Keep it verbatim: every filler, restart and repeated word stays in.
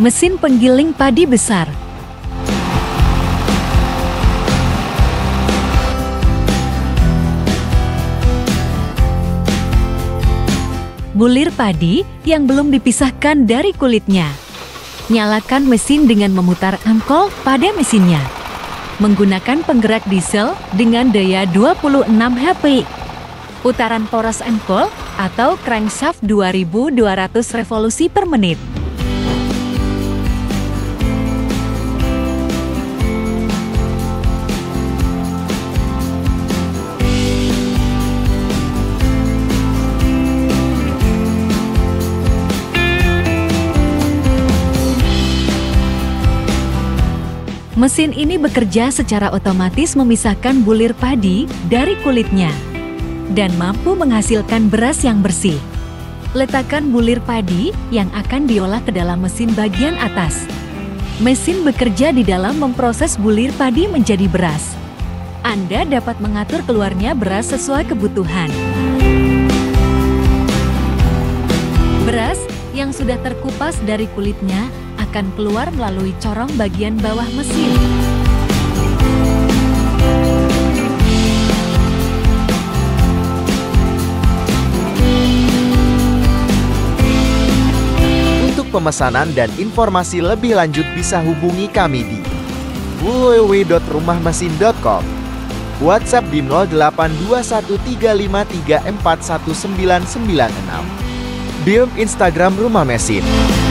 mesin penggiling padi besar. Bulir padi yang belum dipisahkan dari kulitnya. Nyalakan mesin dengan memutar angkol pada mesinnya. Menggunakan penggerak diesel dengan daya dua puluh enam H P I. Putaran poros angkol atau crankshaft dua ribu dua ratus revolusi per menit. Mesin ini bekerja secara otomatis memisahkan bulir padi dari kulitnya dan mampu menghasilkan beras yang bersih. Letakkan bulir padi yang akan diolah ke dalam mesin bagian atas. Mesin bekerja di dalam memproses bulir padi menjadi beras. Anda dapat mengatur keluarnya beras sesuai kebutuhan. Beras yang sudah terkupas dari kulitnya akan keluar melalui corong bagian bawah mesin. Untuk pemesanan dan informasi lebih lanjut bisa hubungi kami di w w w titik rumah mesin titik com, WhatsApp di nol delapan dua satu tiga lima tiga empat satu sembilan sembilan enam, D M Instagram Rumah Mesin.